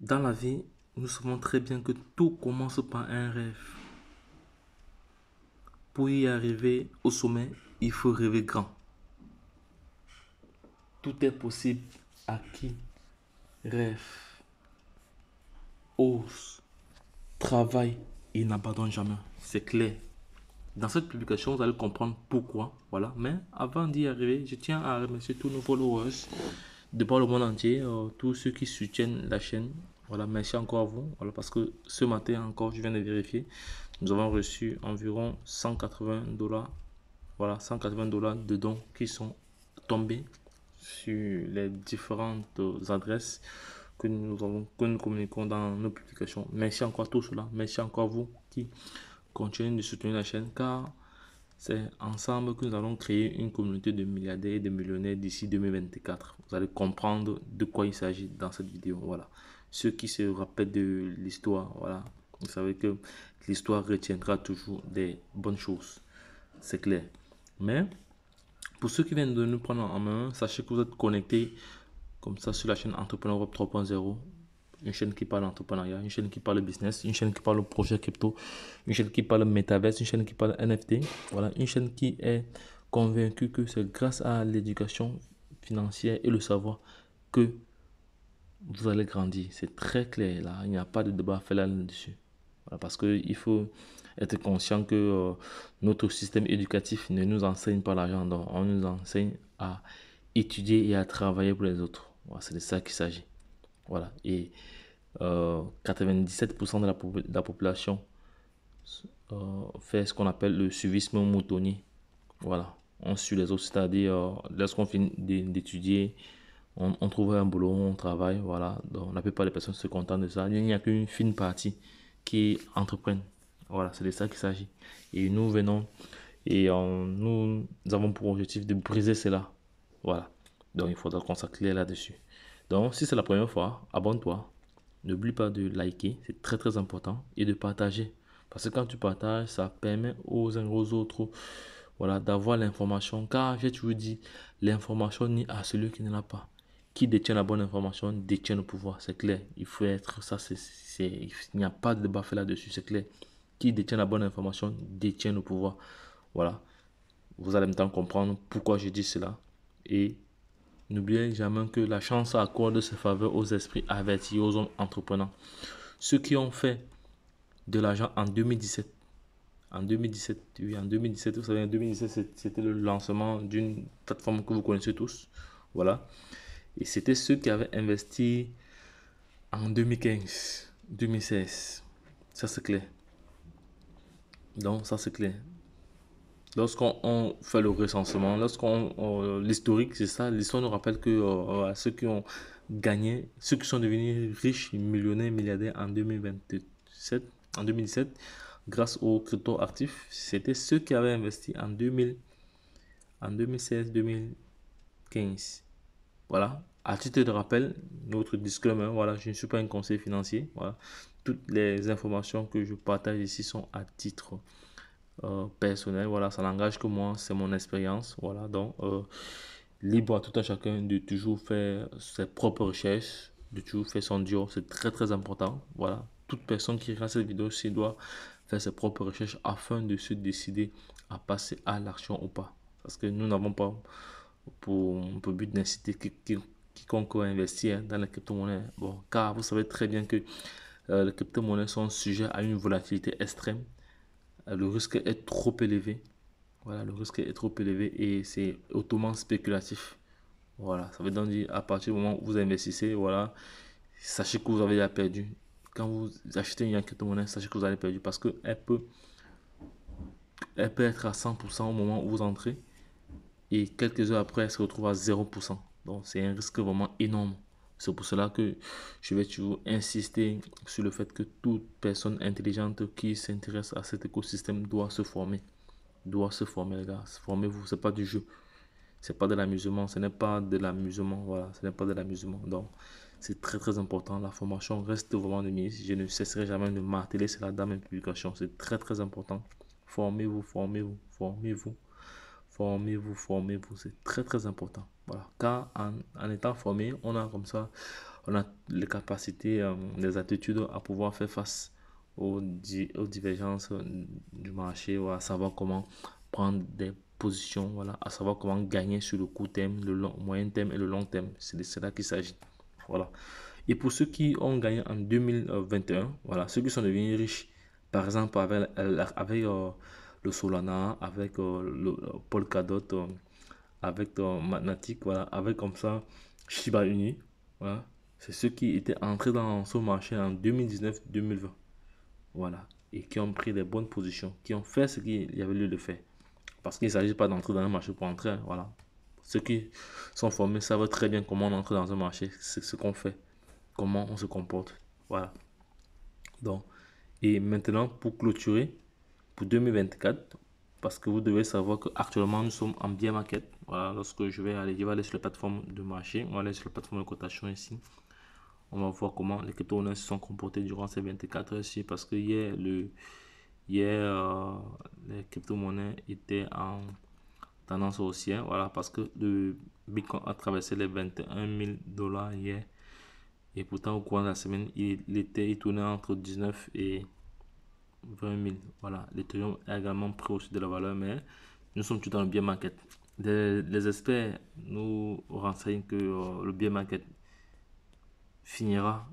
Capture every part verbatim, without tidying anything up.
Dans la vie, nous savons très bien que tout commence par un rêve. Pour y arriver au sommet, il faut rêver grand. Tout est possible à qui rêve, ose, travaille et n'abandonne jamais. C'est clair. Dans cette publication, vous allez comprendre pourquoi. Voilà. Mais avant d'y arriver, je tiens à remercier tous nos followers de par le monde entier, euh, tous ceux qui soutiennent la chaîne. Voilà, merci encore à vous. Voilà, parce que ce matin encore, je viens de vérifier, nous avons reçu environ cent quatre-vingts dollars. Voilà, cent quatre-vingts dollars de dons qui sont tombés sur les différentes adresses que nous avons, que nous communiquons dans nos publications. Merci encore à tous cela. Merci encore à vous qui continuez de soutenir la chaîne, car c'est ensemble que nous allons créer une communauté de milliardaires et de millionnaires d'ici deux mille vingt-quatre. Vous allez comprendre de quoi il s'agit dans cette vidéo. Voilà. Ceux qui se rappellent de l'histoire, voilà, vous savez que l'histoire retiendra toujours des bonnes choses. C'est clair. Mais pour ceux qui viennent de nous prendre en main, sachez que vous êtes connectés comme ça sur la chaîne Entrepreneur Web trois point zéro. Une chaîne qui parle d'entrepreneuriat, une chaîne qui parle business, une chaîne qui parle projet crypto, une chaîne qui parle métaverse, une chaîne qui parle N F T. Voilà, une chaîne qui est convaincue que c'est grâce à l'éducation financière et le savoir que vous allez grandir. C'est très clair là, il n'y a pas de débat à faire là-dessus. Voilà, parce qu'il faut être conscient que euh, notre système éducatif ne nous enseigne pas l'argent, donc on nous enseigne à étudier et à travailler pour les autres. Voilà, c'est de ça qu'il s'agit. Voilà, et euh, quatre-vingt-dix-sept pour cent de la, de la population euh, fait ce qu'on appelle le suivisme moutonnier. Voilà, on suit les autres, c'est-à-dire euh, lorsqu'on finit d'étudier, on, on trouve un boulot, on travaille, voilà. Donc la plupart des personnes se contentent de ça. Il n'y a qu'une fine partie qui entreprennent. Voilà, c'est de ça qu'il s'agit. Et nous venons, et on, nous, nous avons pour objectif de briser cela. Voilà, donc il faudra qu'on soit clair là-dessus. Donc, si c'est la première fois, abonne-toi. N'oublie pas de liker, c'est très très important, et de partager. Parce que quand tu partages, ça permet aux uns et aux autres, voilà, d'avoir l'information. Car j'ai toujours dit, l'information n'est à celui qui ne l'a pas. Qui détient la bonne information détient le pouvoir, c'est clair. Il faut être ça, c'est, c'est, il n'y a pas de débat fait là-dessus, c'est clair. Qui détient la bonne information détient le pouvoir. Voilà. Vous allez maintenant comprendre pourquoi je dis cela. Et n'oubliez jamais que la chance accorde ses faveurs aux esprits avertis, aux hommes entreprenants. Ceux qui ont fait de l'argent en deux mille dix-sept, en deux mille dix-sept, oui, en deux mille dix-sept, vous savez, en deux mille dix-sept, c'était le lancement d'une plateforme que vous connaissez tous, voilà. Et c'était ceux qui avaient investi en deux mille quinze, deux mille seize. Ça c'est clair. Donc ça c'est clair. Lorsqu'on fait le recensement, lorsqu'on l'historique, c'est ça, l'histoire nous rappelle que euh, ceux qui ont gagné, ceux qui sont devenus riches, millionnaires, milliardaires en deux mille vingt-sept, en deux mille sept, grâce aux crypto-actifs, c'était ceux qui avaient investi en deux mille, en deux mille seize, deux mille quinze. Voilà, à titre de rappel, notre disclaimer, voilà, je ne suis pas un conseiller financier, voilà, toutes les informations que je partage ici sont à titre Euh, personnel, voilà, ça n'engage que moi, c'est mon expérience, voilà, donc euh, libre à tout à chacun de toujours faire ses propres recherches, de toujours faire son job, c'est très très important, voilà, toute personne qui regarde cette vidéo, c'est doit faire ses propres recherches afin de se décider à passer à l'action ou pas, parce que nous n'avons pas pour, pour but d'inciter quiconque à investir dans la crypto-monnaie, bon, car vous savez très bien que euh, les crypto-monnaies sont sujets à une volatilité extrême. Le risque est trop élevé, voilà, le risque est trop élevé et c'est hautement spéculatif. Voilà, ça veut donc dire à partir du moment où vous investissez, voilà, sachez que vous avez déjà perdu. Quand vous achetez une crypto-monnaie, sachez que vous avez perdu parce que elle peut, elle peut être à cent pour cent au moment où vous entrez et quelques heures après elle se retrouve à zéro pour cent. Donc c'est un risque vraiment énorme. C'est pour cela que je vais toujours insister sur le fait que toute personne intelligente qui s'intéresse à cet écosystème doit se former. Doit se former, les gars. Formez-vous, ce n'est pas du jeu. Ce n'est pas de l'amusement. Ce n'est pas de l'amusement. Voilà, ce n'est pas de l'amusement. Donc, c'est très, très important. La formation reste vraiment de mise. Je ne cesserai jamais de marteler cela dans mes publications. C'est très, très important. Formez-vous, formez-vous, formez-vous. Formez-vous, formez-vous, c'est très très important. Voilà, car en, en étant formé, on a comme ça on a les capacités, euh, les aptitudes à pouvoir faire face aux, di aux divergences du marché, ou à savoir comment prendre des positions, voilà, à savoir comment gagner sur le court terme, le long, moyen terme et le long terme. C'est de cela qu'il s'agit. Voilà. Et pour ceux qui ont gagné en deux mille vingt et un, voilà, ceux qui sont devenus riches, par exemple avec, avec euh, le Solana, avec euh, le Polkadot, euh, avec euh, Mat Natic, voilà, avec comme ça Shiba Inu, voilà, c'est ceux qui étaient entrés dans ce marché en deux mille dix-neuf deux mille vingt, voilà, et qui ont pris des bonnes positions, qui ont fait ce qu'il y avait lieu de faire, parce qu'il ne s'agit pas d'entrer dans un marché pour entrer, voilà. Ceux qui sont formés savent très bien comment on entre dans un marché, c'est ce qu'on fait, comment on se comporte, voilà. Donc, et maintenant pour clôturer pour deux mille vingt-quatre, parce que vous devez savoir qu'actuellement nous sommes en bear market, voilà, lorsque je vais aller, je vais aller sur la plateforme de marché, on va aller sur la plateforme de cotation ici, on va voir comment les crypto owners se sont comportés durant ces vingt-quatre heures ici, parce que hier, le, hier euh, les crypto-monnaies étaient en tendance haussière, voilà, parce que le Bitcoin a traversé les vingt et un mille dollars hier, et pourtant au cours de la semaine, il, il était, il tournait entre dix-neuf et vingt mille, voilà. L'Ethereum a également pris aussi de la valeur, mais nous sommes tous dans le bear market. Les, les experts nous renseignent que euh, le bear market finira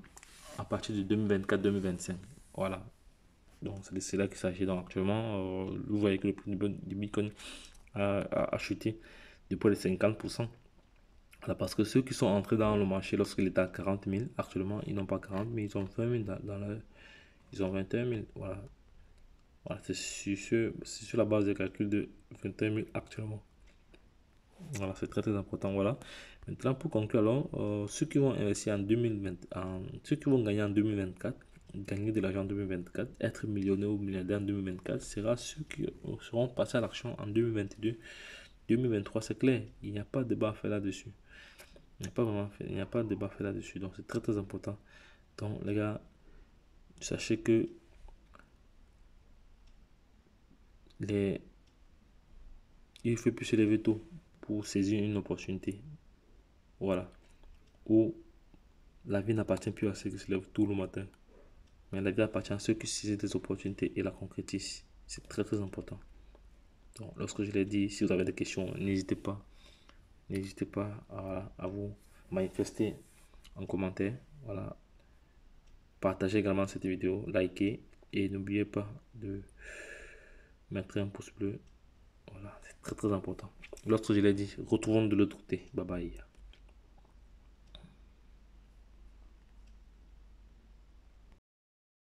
à partir de deux mille vingt-quatre deux mille vingt-cinq, voilà. Donc c'est là qu'il s'agit. Donc actuellement, euh, vous voyez que le prix du Bitcoin a, a, a chuté de près de cinquante pour cent, voilà, parce que ceux qui sont entrés dans le marché lorsqu'il était à quarante mille, actuellement ils n'ont pas quarante mille, ils ont vingt mille dans, dans la, ils ont vingt et un mille, voilà. Voilà, c'est sur, sur la base de calcul de vingt et un mille actuellement. Voilà, c'est très très important. Voilà. Maintenant, pour conclure, alors, euh, ceux qui vont investir en deux mille vingt, en, ceux qui vont gagner en deux mille vingt-quatre, gagner de l'argent en deux mille vingt-quatre, être millionnaire ou milliardaire en deux mille vingt-quatre, sera ceux qui seront passés à l'action en deux mille vingt-deux, deux mille vingt-trois. C'est clair, il n'y a pas de débat fait là-dessus. Il n'y a pas vraiment fait, il n'y a pas de débat fait là-dessus. Donc, c'est très très important. Donc, les gars, sachez que les... il faut plus se lever tôt pour saisir une opportunité, voilà, où la vie n'appartient plus à ceux qui se lèvent tout le matin, mais la vie appartient à ceux qui saisissent des opportunités et la concrétisent. C'est très très important. Donc lorsque je l'ai dit, si vous avez des questions, n'hésitez pas n'hésitez pas à, à vous manifester en commentaire, voilà. Partagez également cette vidéo, likez, et n'oubliez pas de mettre un pouce bleu. Voilà, c'est très très important. L'autre, je l'ai dit, retrouvons de l'autre côté. Bye bye.